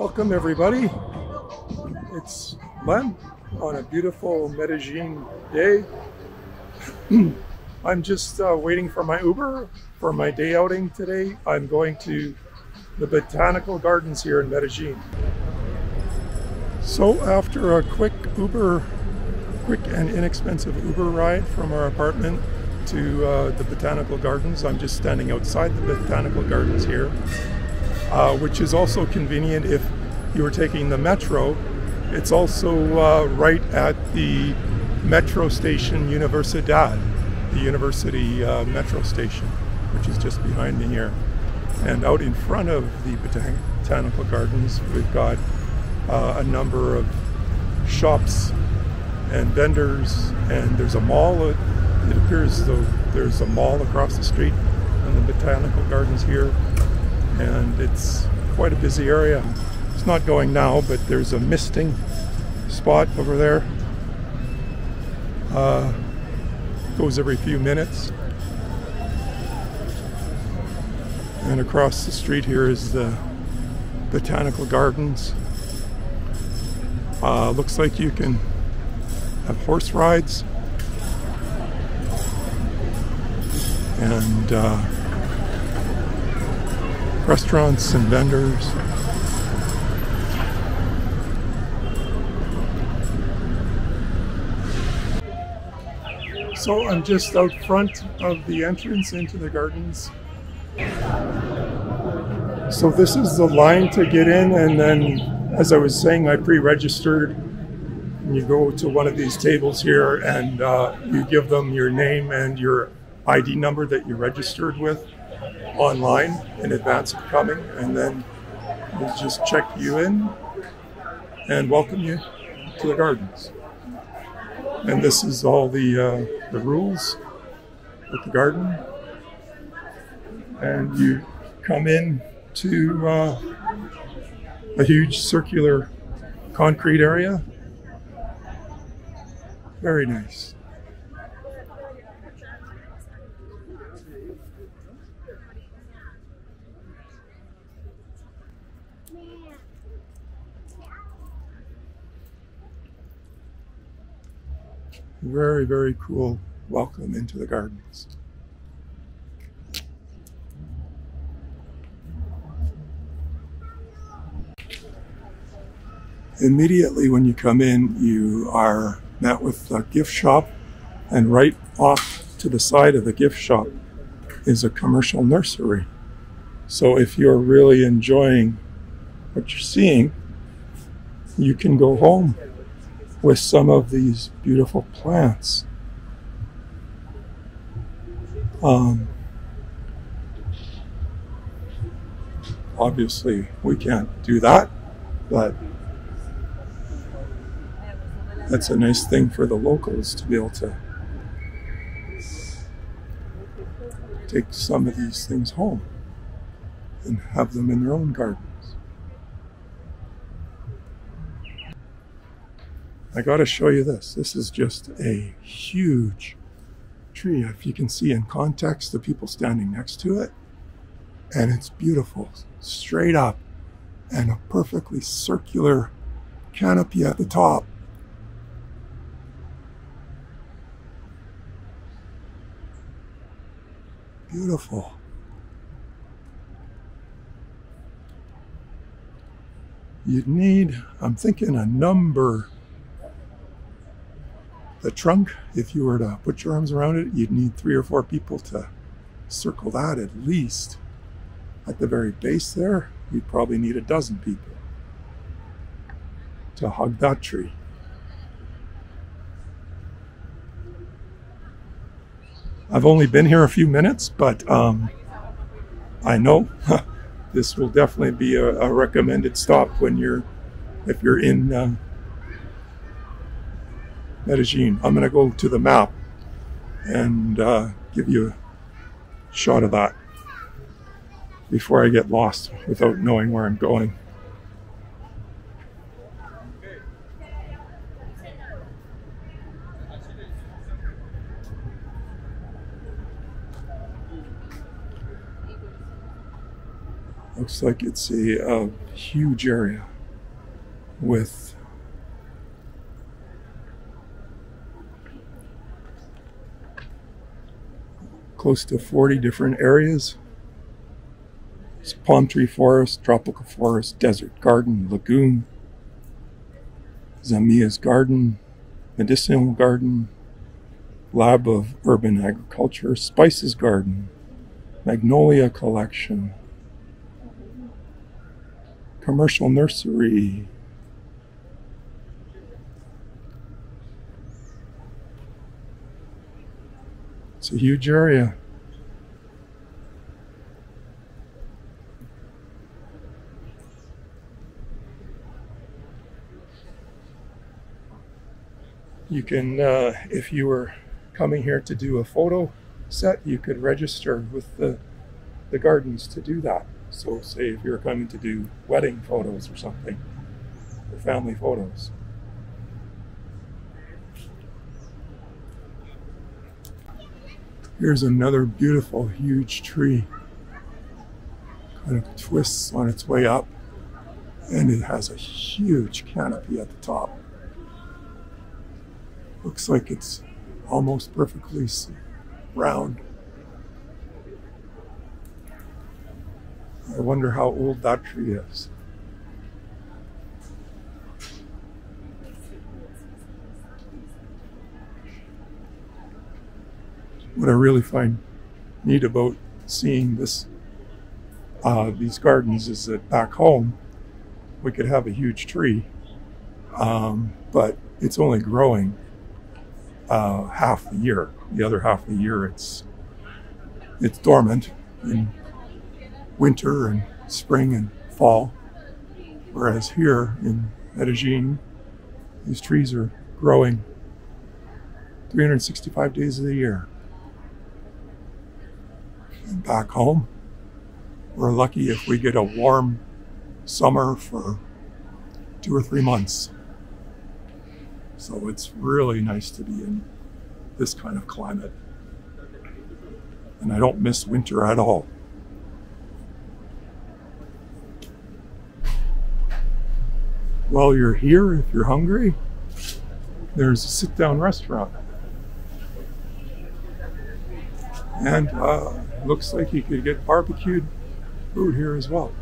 Welcome everybody. It's Len on a beautiful Medellin day. I'm just waiting for my Uber for my day outing today. I'm going to the botanical gardens here in Medellin. So after a quick and inexpensive Uber ride from our apartment to the botanical gardens, I'm just standing outside the botanical gardens here. Which is also convenient if you were taking the metro. It's also right at the metro station Universidad, the university metro station, which is just behind me here. And out in front of the botanical gardens, we've got a number of shops and vendors, and there's a mall. It appears though there's a mall across the street and the botanical gardens here. And it's quite a busy area. It's not going now, but there's a misting spot over there. Goes every few minutes. And across the street here is the botanical gardens. Looks like you can have horse rides. And restaurants and vendors. So I'm just out front of the entrance into the gardens. So this is the line to get in, and then as I was saying, I pre-registered. You go to one of these tables here and you give them your name and your ID number that you registered with online in advance of coming, and then we'll just check you in and welcome you to the gardens. And this is all the rules with the garden. And you come in to a huge circular concrete area. Very nice. Very, very cool welcome into the gardens. Immediately when you come in, you are met with a gift shop, and right off to the side of the gift shop is a commercial nursery. So if you're really enjoying what you're seeing, you can go home with some of these beautiful plants. Obviously we can't do that, but that's a nice thing for the locals to be able to take some of these things home and have them in their own garden. I gotta show you this. This is just a huge tree. If you can see in context, the people standing next to it. And it's beautiful, straight up, and a perfectly circular canopy at the top. Beautiful. You'd need, I'm thinking, a number. The trunk, if you were to put your arms around it, you'd need 3 or 4 people to circle that at least. At the very base there, you'd probably need a dozen people to hug that tree. I've only been here a few minutes, but I know this will definitely be a recommended stop when you're, if you're in Medellin. I'm going to go to the map and give you a shot of that before I get lost without knowing where I'm going. Looks like it's a huge area with close to 40 different areas. It's palm tree forest, tropical forest, desert garden, lagoon, Zamia's garden, medicinal garden, lab of urban agriculture, spices garden, magnolia collection, commercial nursery, a huge area. You can, if you were coming here to do a photo set, you could register with the gardens to do that. So say if you're coming to do wedding photos or something, or family photos. Here's another beautiful, huge tree. Kind of twists on its way up, and it has a huge canopy at the top. Looks like it's almost perfectly round. I wonder how old that tree is. What I really find neat about seeing this, these gardens is that back home, we could have a huge tree, but it's only growing half the year. The other half of the year, it's dormant in winter and spring and fall. Whereas here in Medellin, these trees are growing 365 days of the year. Back home, we're lucky if we get a warm summer for 2 or 3 months. So it's really nice to be in this kind of climate. And I don't miss winter at all. While you're here, if you're hungry, there's a sit-down restaurant. And looks like you could get barbecued food here as well.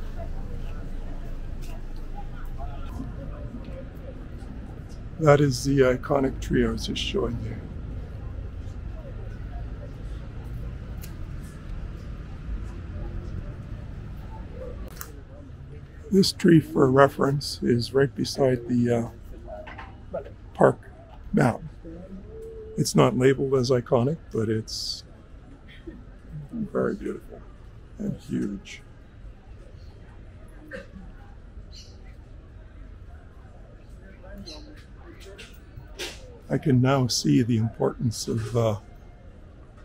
That is the iconic tree I was just showing you. This tree, for reference, is right beside the park map. It's not labeled as iconic, but it's very beautiful and huge. I can now see the importance of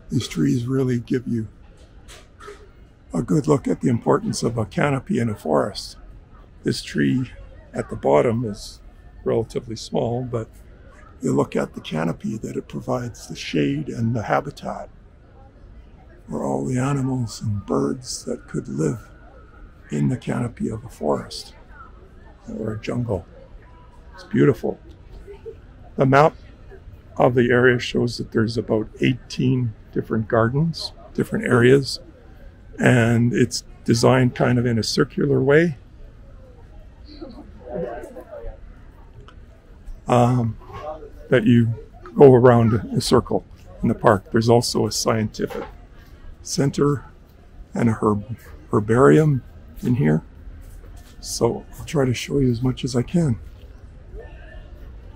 these trees. Really give you a good look at the importance of a canopy in a forest. This tree at the bottom is relatively small, but you look at the canopy that it provides, the shade and the habitat for all the animals and birds that could live in the canopy of a forest or a jungle. It's beautiful. The map of the area shows that there's about 18 different gardens, different areas, and it's designed kind of in a circular way. That you go around a circle in the park. There's also a scientific center and a herbarium in here. So I'll try to show you as much as I can.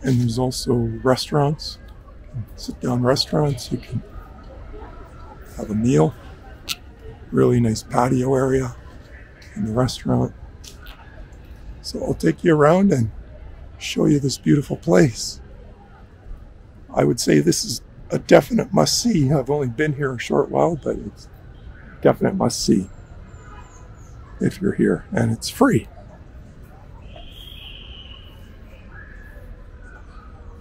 And there's also restaurants, sit down restaurants. You can have a meal, really nice patio area in the restaurant. So I'll take you around and show you this beautiful place. I would say this is a definite must-see. I've only been here a short while, but it's definite must-see if you're here, and it's free.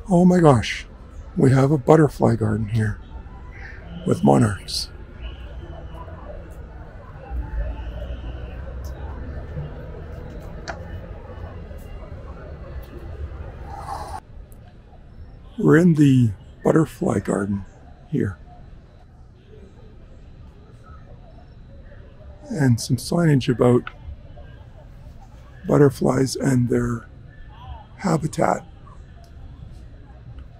Oh my gosh, we have a butterfly garden here with monarchs. We're in the butterfly garden here. And some signage about butterflies and their habitat.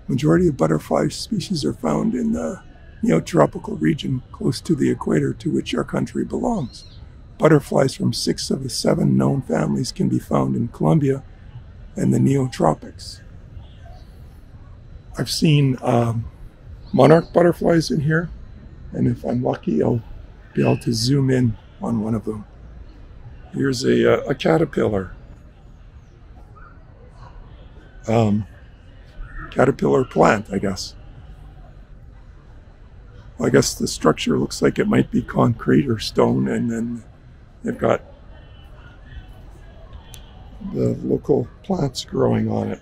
Majority of butterfly species are found in the Neotropical region close to the equator to which our country belongs. Butterflies from 6 of the 7 known families can be found in Colombia and the Neotropics. I've seen monarch butterflies in here, and if I'm lucky, I'll be able to zoom in on one of them. Here's a caterpillar. Caterpillar plant, I guess. Well, I guess the structure looks like it might be concrete or stone, and then they've got the local plants growing on it.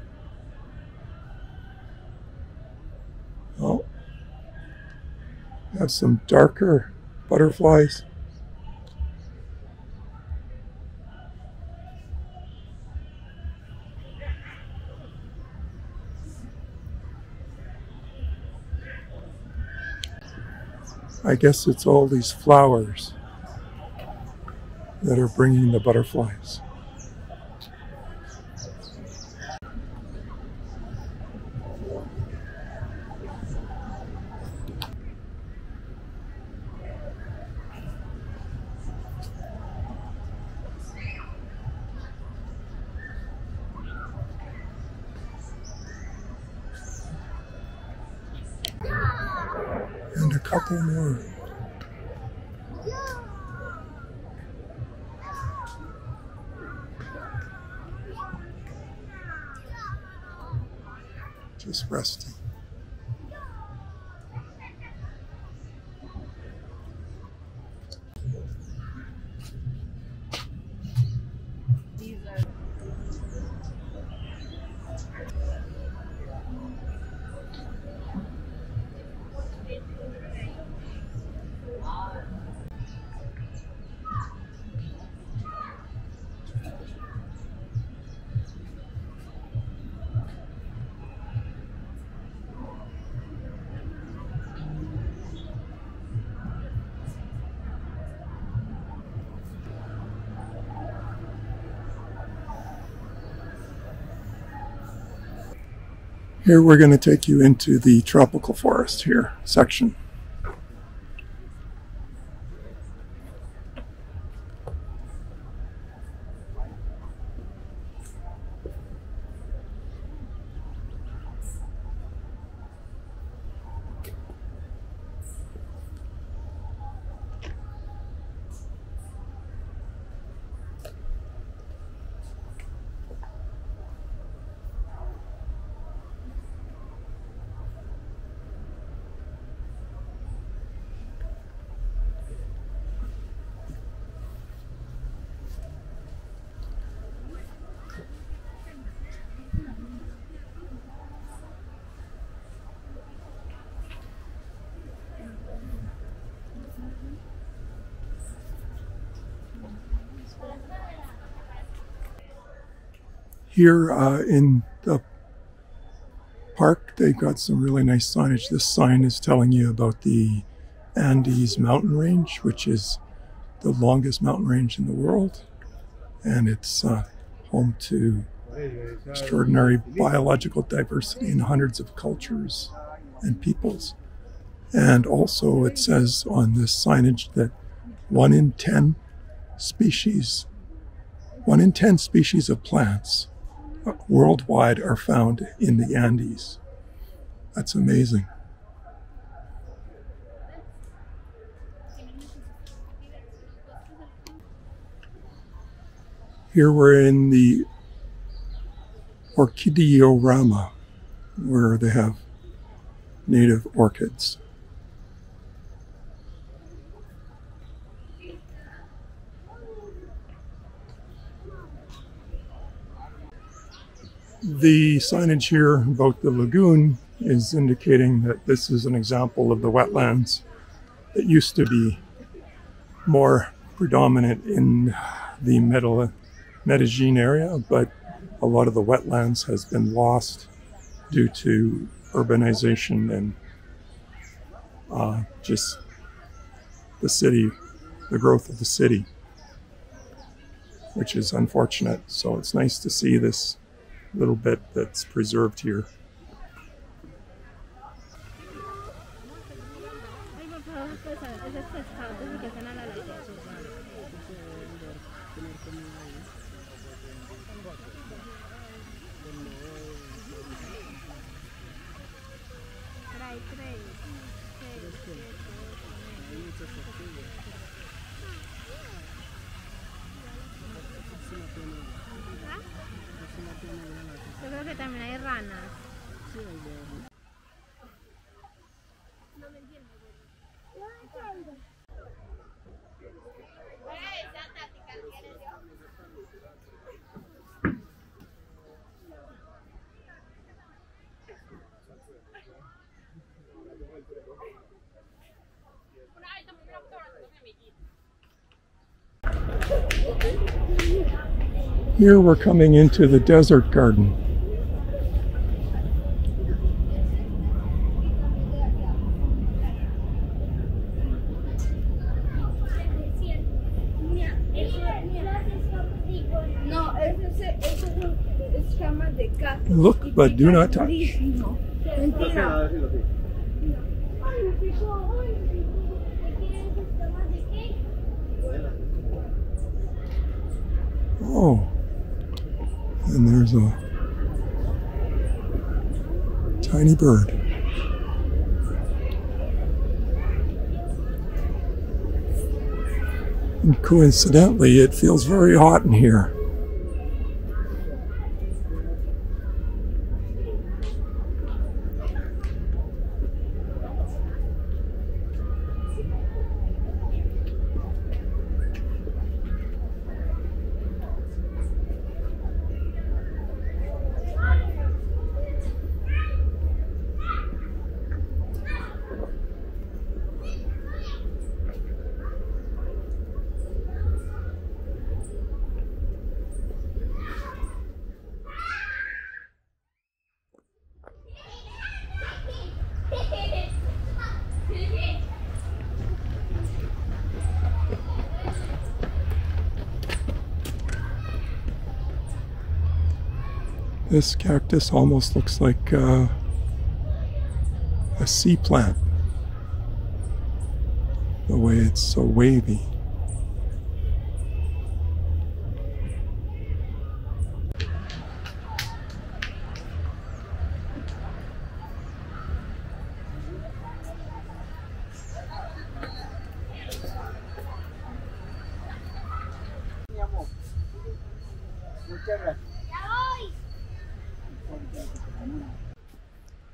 Oh, have some darker butterflies. I guess it's all these flowers that are bringing the butterflies. And a couple more. Just resting. Here we're going to take you into the tropical forest here section. Here in the park, they've got some really nice signage. This sign is telling you about the Andes mountain range, which is the longest mountain range in the world. And it's home to extraordinary biological diversity in hundreds of cultures and peoples. And also it says on this signage that 1 in 10 species of plants worldwide are found in the Andes. That's amazing. Here we're in the Orchidiorama, where they have native orchids. The signage here about the lagoon is indicating that this is an example of the wetlands that used to be more predominant in the Medellin area, but a lot of the wetlands has been lost due to urbanization and just the city, the growth of the city, which is unfortunate. So it's nice to see this little bit that's preserved here. Here we're coming into the desert garden. Look, but do not touch. Oh. And there's a tiny bird. And coincidentally, it feels very hot in here. This cactus almost looks like a sea plant, the way it's so wavy.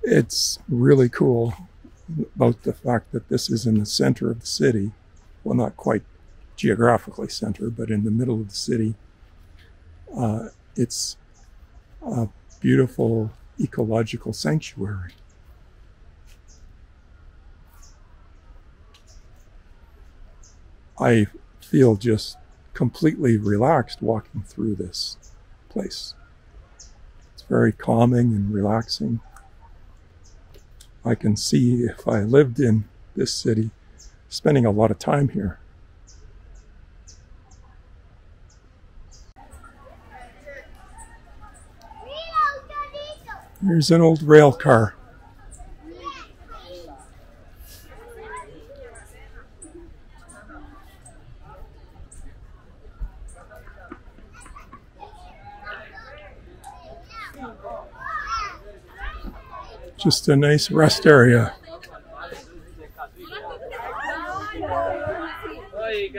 It's really cool about the fact that this is in the center of the city. Well, not quite geographically center, but in the middle of the city. It's a beautiful ecological sanctuary. I feel just completely relaxed walking through this place. It's very calming and relaxing. I can see, if I lived in this city, spending a lot of time here. Here's an old rail car. Just a nice rest area. Hey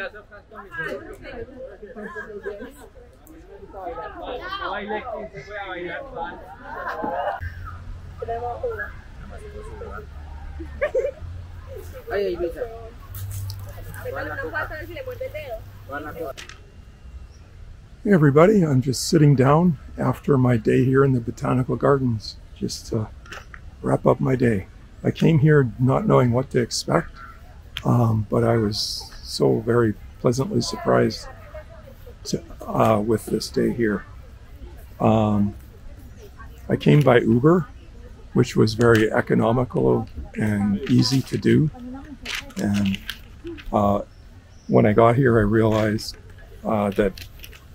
everybody, I'm just sitting down after my day here in the Botanical Gardens, just to wrap up my day. I came here not knowing what to expect, but I was so very pleasantly surprised with this day here. I came by Uber, which was very economical and easy to do. And when I got here, I realized that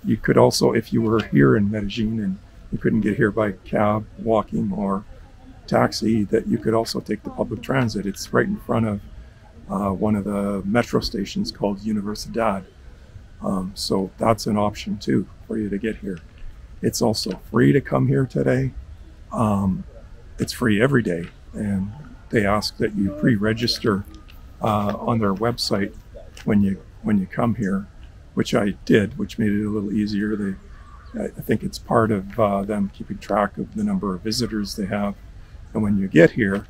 you could also, if you were here in Medellin and you couldn't get here by cab, walking, or taxi, that you could also take the public transit. It's right in front of one of the metro stations called Universidad. So that's an option too for you to get here. It's also free to come here today. It's free every day, and they ask that you pre-register on their website when you come here, which I did, which made it a little easier. I think it's part of them keeping track of the number of visitors they have. And when you get here,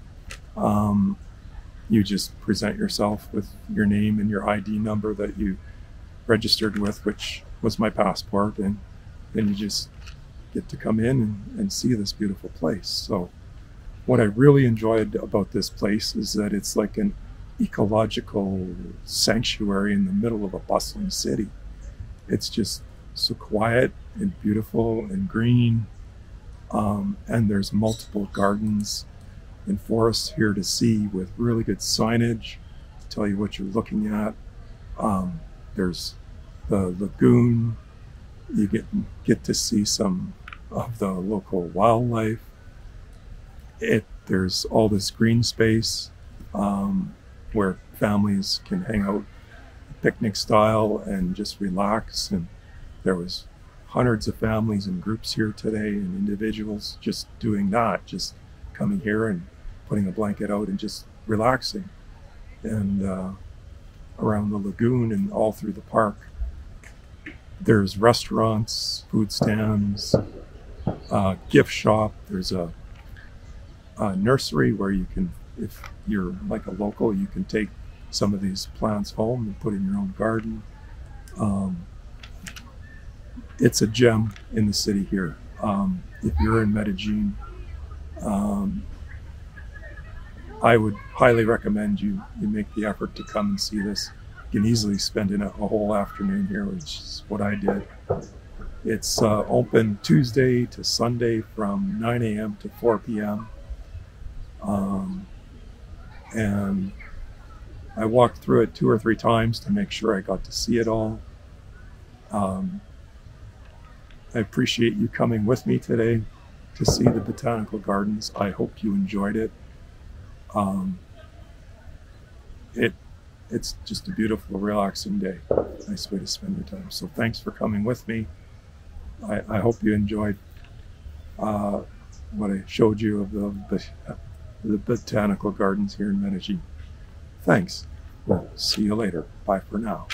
you just present yourself with your name and your ID number that you registered with, which was my passport, and then you just get to come in and see this beautiful place. So what I really enjoyed about this place is that it's like an ecological sanctuary in the middle of a bustling city. It's just so quiet and beautiful and green, and there's multiple gardens and forests here to see, with really good signage to tell you what you're looking at. There's the lagoon. You get to see some of the local wildlife. There's all this green space where families can hang out picnic style and just relax. And there was hundreds of families and groups here today, and individuals just doing that, just coming here and putting a blanket out and just relaxing. And around the lagoon and all through the park, there's restaurants, food stands, gift shop. There's a nursery where you can, if you're like a local, you can take some of these plants home and put in your own garden. It's a gem in the city here. If you're in Medellin, I would highly recommend you make the effort to come and see this. You can easily spend a whole afternoon here, which is what I did. It's open Tuesday to Sunday from 9 a.m. to 4 p.m. And I walked through it 2 or 3 times to make sure I got to see it all. I appreciate you coming with me today to see the botanical gardens. I hope you enjoyed it. It's just a beautiful, relaxing day. Nice way to spend your time. So thanks for coming with me. I hope you enjoyed what I showed you of the botanical gardens here in Medellin. Thanks. Well, see you later. Bye for now.